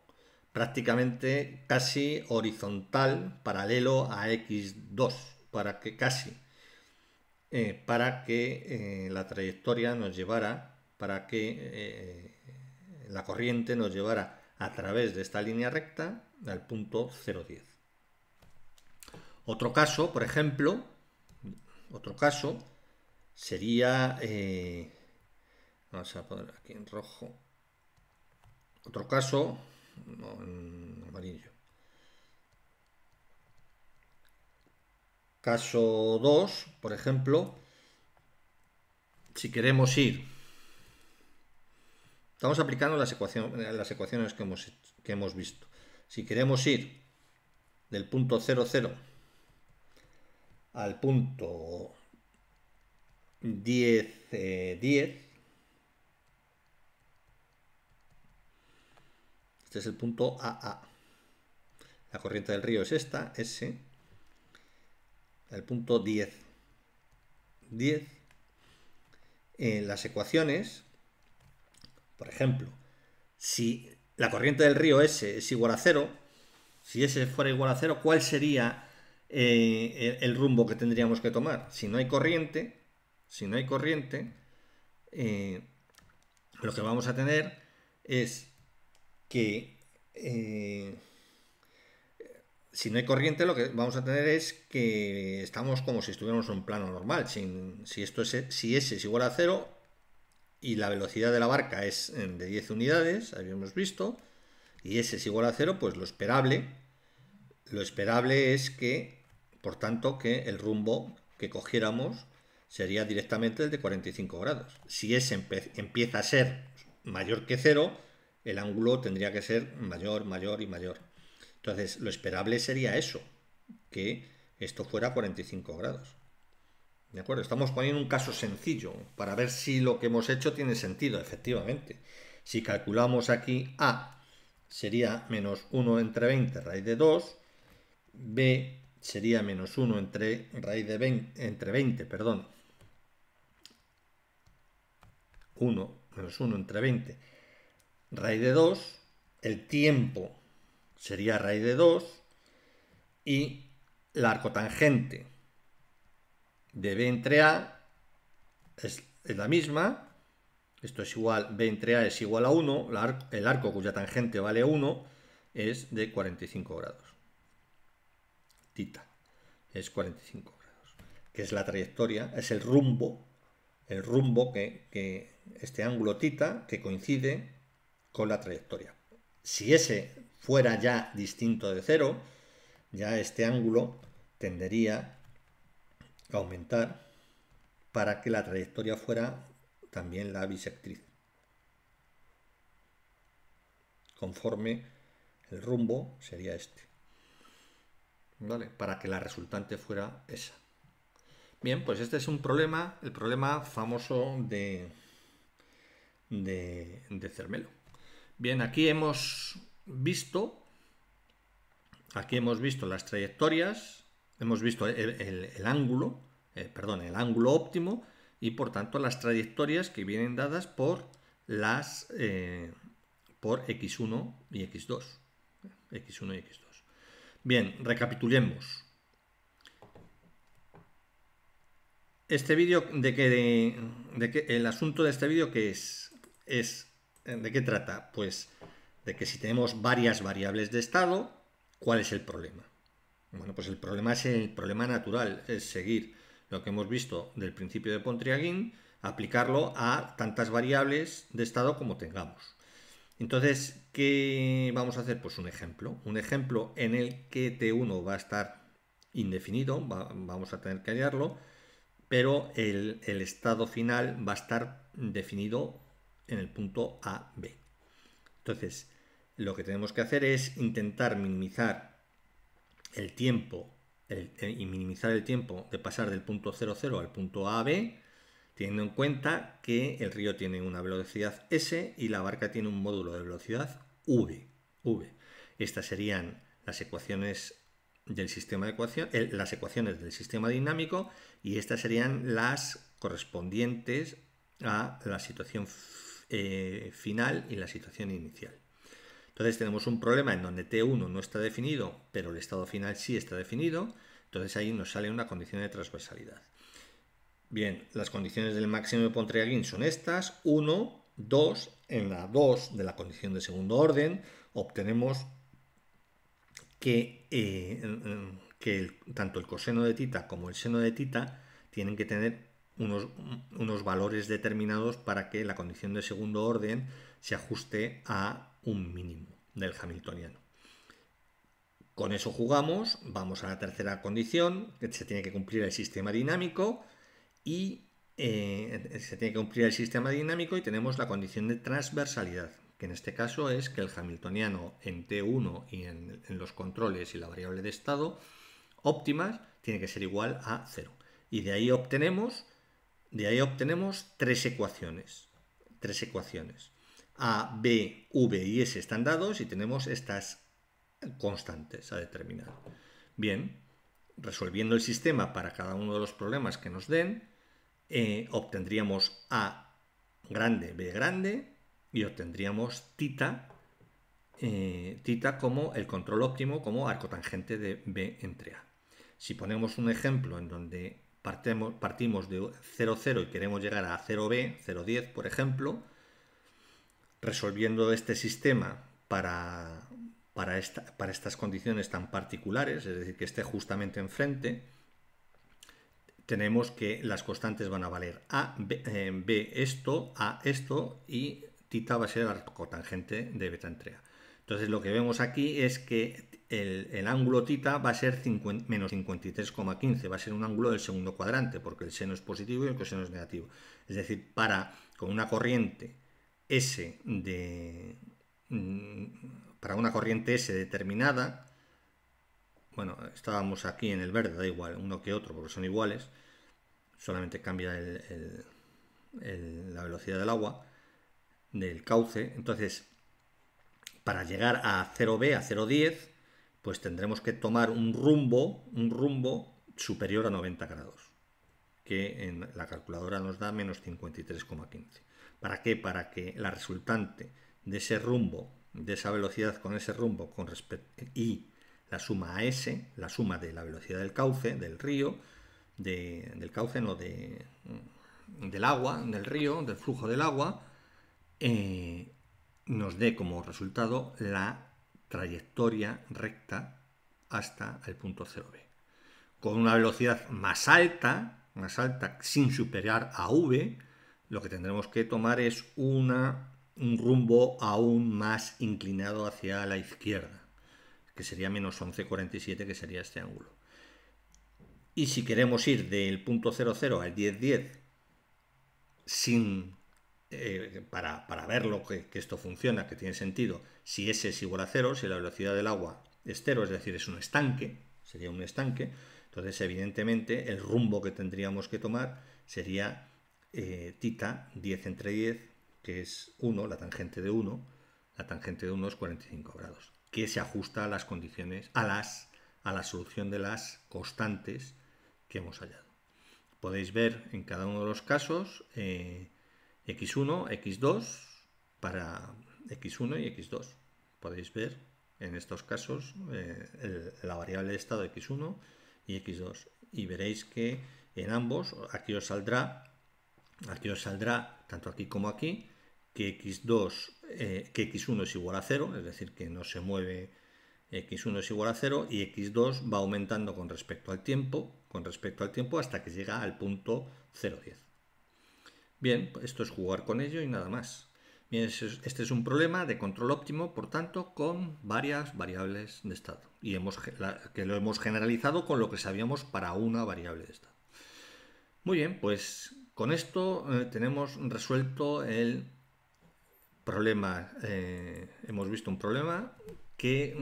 prácticamente casi horizontal, paralelo a X2. para que la trayectoria nos llevara, para que la corriente nos llevara a través de esta línea recta al punto 0,10. Otro caso, por ejemplo, sería, vamos a poner aquí en rojo, otro caso, en amarillo, caso 2, por ejemplo, si queremos ir, estamos aplicando las ecuaciones que hemos visto, si queremos ir del punto 0,0 al punto 10,10, este es el punto AA, la corriente del río es esta, S, el punto 10,10, en las ecuaciones, por ejemplo, si la corriente del río S es igual a 0, si S fuera igual a 0, ¿cuál sería el rumbo que tendríamos que tomar? Si no hay corriente, lo que vamos a tener es que si no hay corriente, lo que vamos a tener es que estamos como si estuviéramos en un plano normal. Si S es igual a 0 y la velocidad de la barca es de 10 unidades, habíamos visto, y S es igual a 0, pues lo esperable es que, por tanto, que el rumbo que cogiéramos sería directamente el de 45 grados. Si S empieza a ser mayor que 0, el ángulo tendría que ser mayor, mayor y mayor. Entonces, lo esperable sería eso, que esto fuera 45 grados. ¿De acuerdo? Estamos poniendo un caso sencillo para ver si lo que hemos hecho tiene sentido, efectivamente. Si calculamos aquí A, sería menos 1 entre 20 raíz de 2, B sería menos 1 entre raíz de 20, perdón, 1 menos 1 entre 20 raíz de 2, el tiempo sería raíz de 2 y la arcotangente de B entre A es la misma, esto es igual, B entre A es igual a 1, el arco cuya tangente vale 1 es de 45 grados, tita es 45 grados, que es la trayectoria, es el rumbo que este ángulo tita que coincide con la trayectoria. Si S fuera ya distinto de 0, ya este ángulo tendería a aumentar para que la trayectoria fuera también la bisectriz, conforme el rumbo sería este, ¿vale? Para que la resultante fuera esa. Bien, pues este es un problema, el problema famoso de Zermelo. Bien, aquí hemos visto las trayectorias, hemos visto el ángulo óptimo y por tanto las trayectorias que vienen dadas por x1 y x2. Bien, recapitulemos. Este vídeo, el asunto de este vídeo que es ¿de qué trata? Pues de que si tenemos varias variables de estado, ¿cuál es el problema? Bueno, pues el problema es el problema natural, es seguir lo que hemos visto del principio de Pontryagin, aplicarlo a tantas variables de estado como tengamos. Entonces, ¿qué vamos a hacer? Pues un ejemplo en el que T1 va a estar indefinido, vamos a tener que hallarlo, pero el estado final va a estar definido en el punto AB. Entonces, lo que tenemos que hacer es intentar minimizar el tiempo de pasar del punto 0,0 al punto AB, teniendo en cuenta que el río tiene una velocidad S y la barca tiene un módulo de velocidad V. Estas serían las ecuaciones del sistema de las ecuaciones del sistema dinámico, y estas serían las correspondientes a la situación final y la situación inicial. Entonces tenemos un problema en donde T1 no está definido, pero el estado final sí está definido, Entonces ahí nos sale una condición de transversalidad. Bien, las condiciones del máximo de Pontryagin son estas. 1, 2, en la 2 de la condición de segundo orden obtenemos que tanto el coseno de θ como el seno de θ tienen que tener unos valores determinados para que la condición de segundo orden se ajuste a un mínimo del hamiltoniano. Con eso jugamos, vamos a la tercera condición, que se tiene que cumplir el sistema dinámico y tenemos la condición de transversalidad, que en este caso es que el hamiltoniano en T1 y en los controles y la variable de estado óptimas tiene que ser igual a 0. Y de ahí obtenemos tres ecuaciones. A, B, V y S están dados y tenemos estas constantes a determinar. Bien, resolviendo el sistema para cada uno de los problemas que nos den, obtendríamos A grande, B grande y obtendríamos θ como el control óptimo, como arcotangente de B entre A. Si ponemos un ejemplo en donde partimos de 0, 0 y queremos llegar a 0b, 0,10 por ejemplo, resolviendo este sistema para estas condiciones tan particulares, es decir, que esté justamente enfrente, tenemos que las constantes van a valer a, b esto, a esto, y θ va a ser arcotangente de beta entre a. Entonces lo que vemos aquí es que el ángulo θ va a ser -53,15, va a ser un ángulo del segundo cuadrante, porque el seno es positivo y el coseno es negativo. Es decir, para una corriente S determinada, bueno, estábamos aquí en el verde, da igual uno que otro porque son iguales, solamente cambia la velocidad del agua, del cauce. Entonces, para llegar a 0b, a 0,10, pues tendremos que tomar un rumbo superior a 90 grados, que en la calculadora nos da -53,15. ¿Para qué? Para que la resultante de ese rumbo, de esa velocidad con ese rumbo con respecto y la suma a S, la suma de la velocidad del cauce, del río, del flujo del agua, nos dé como resultado la trayectoria recta hasta el punto 0b. Con una velocidad más alta, sin superar a v, lo que tendremos que tomar es un rumbo aún más inclinado hacia la izquierda, que sería -11,47, que sería este ángulo. Y si queremos ir del punto 0,0 al 10,10 para verlo, que esto funciona, que tiene sentido, si S es igual a 0, si la velocidad del agua es 0, es decir, es un estanque, sería un estanque, entonces evidentemente el rumbo que tendríamos que tomar sería θ, 10 entre 10, que es 1, la tangente de 1 es 45 grados. Que se ajusta a las condiciones, a la solución de las constantes que hemos hallado. Podéis ver en cada uno de los casos x1, x2, para x1 y x2. Podéis ver en estos casos la variable de estado x1 y x2. Y veréis que en ambos, aquí os saldrá tanto aquí como aquí, que x1 es igual a 0, es decir, que no se mueve, x1 es igual a 0, y x2 va aumentando con respecto al tiempo hasta que llega al punto 0,10. Bien, esto es jugar con ello y nada más. Bien, este es un problema de control óptimo, por tanto, con varias variables de estado, y lo hemos generalizado con lo que sabíamos para una variable de estado. Muy bien, pues con esto tenemos resuelto el problema, hemos visto un problema que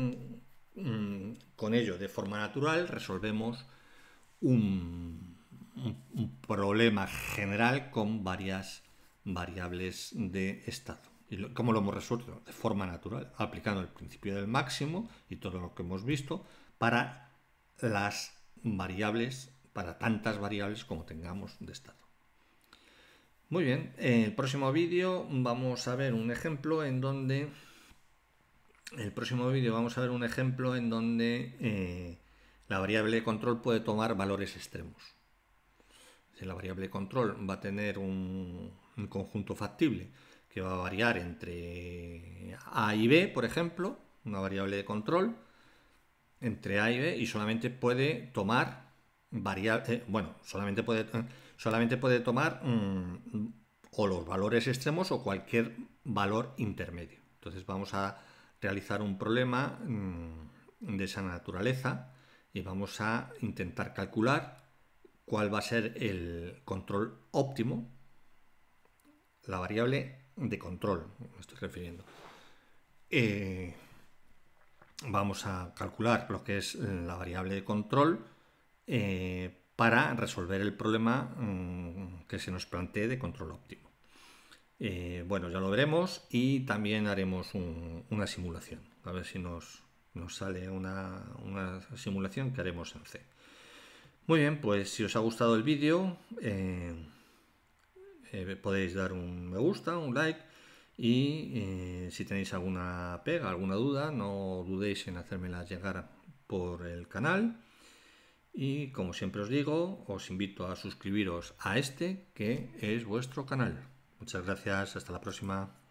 con ello de forma natural resolvemos un problema general con varias variables de estado. ¿Y cómo lo hemos resuelto? De forma natural, aplicando el principio del máximo y todo lo que hemos visto para las variables, para tantas variables como tengamos de estado. Muy bien, en el próximo vídeo vamos a ver un ejemplo en donde La variable de control puede tomar valores extremos. Si la variable de control va a tener un conjunto factible que va a variar entre A y B, por ejemplo, una variable de control entre A y B, y solamente puede tomar solamente puede tomar o los valores extremos o cualquier valor intermedio. Entonces vamos a realizar un problema de esa naturaleza y vamos a intentar calcular cuál va a ser el control óptimo, la variable de control, me estoy refiriendo. Vamos a calcular lo que es la variable de control para resolver el problema que se nos plantee de control óptimo. Bueno, ya lo veremos y también haremos una simulación, a ver si nos sale una simulación que haremos en C. Muy bien, pues si os ha gustado el vídeo, podéis dar un me gusta, un like, y si tenéis alguna pega, alguna duda, no dudéis en hacérmela llegar por el canal. Y como siempre os digo, os invito a suscribiros a este que es vuestro canal. Muchas gracias, hasta la próxima.